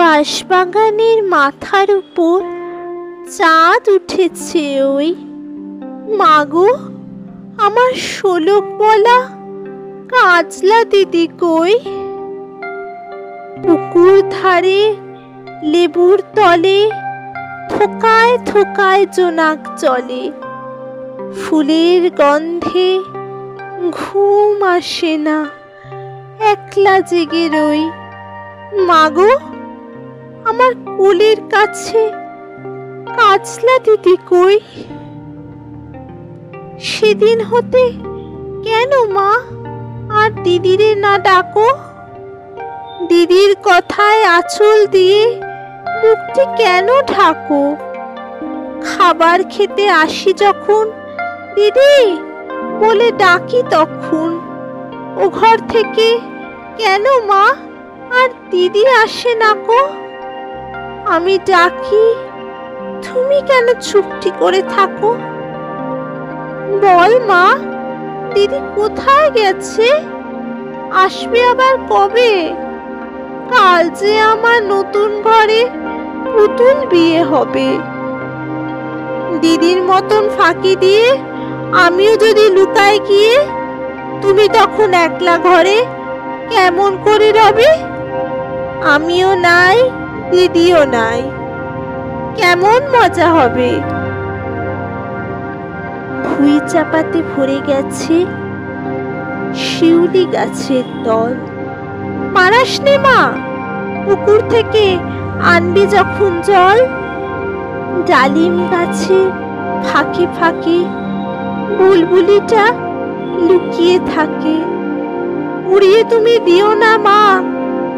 বাঁশবাগানের মাথার উপর চাঁদ উঠেছে। ওই মাগো আমার শোলক বলা কাজলা দিদি কই? পুকুর ধারে লেবুর তলে থোকায় থোকায় জোনাক চলে, ফুলের গন্ধে ঘুম আসে না, একলা জেগে রই। মাগো আমার কোলের কাছে কাজলা দিদি কই? সেদিন হতে কেন মা আর দিদিরে না ডাকো? দিদির কথায় আঁচল দিয়ে মুখটি কেন ঢাকো? খাবার খেতে আসি যখন দিদি বলে ডাকি, তখন ও ঘর থেকে কেন মা আর দিদি আসে না কো? আমি ডাকি, তুমি কেন চুপটি করে থাকো? বল মা, দিদি কোথায় গেছে? আসবে আবার কবে? কাল যে আমার নতুন ঘরে পুতুল বিয়ে হবে। দিদির মতন ফাঁকি দিয়ে আমিও যদি লুকায় গিয়ে, তুমি তখন একলা ঘরে কেমন করে রবে? আমিও নাই, দিদিও নাই, কেমন মজা হবে। ভুঁই চাপাতে ভরে গেছে শিউলি গাছের দল। পারাস নে মা, পুকুর থেকে আনবি যখন জল। ডালিম গাছে ফাঁকে ফাঁকে বুলবুলিটা লুকিয়ে থাকে, উড়িয়ে তুমি দিও না মা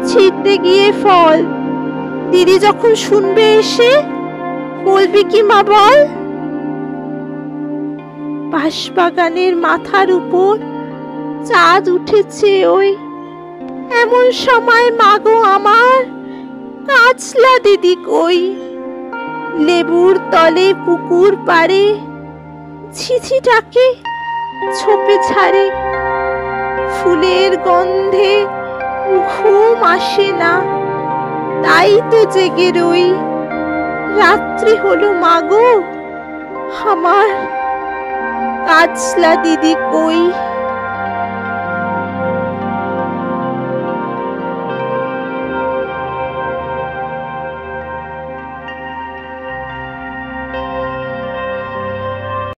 ছিঁড়তে গিয়ে ফল। দিদি যখন শুনবে এসে বলবি কি মা বল? বাঁশবাগানের মাথার উপর চাঁদ উঠেছে ওই, এমন সময় মাগো আমার কাজলা দিদি কই? লেবুর তলে পুকুর পাড়ে ঝিঝিটাকে ছোপে ছাড়ে, ফুলের গন্ধে ঘুম আসে না, তাই তো জেগে রই। রাত্রি হলো মাগো আমার কাজলা দিদি কই?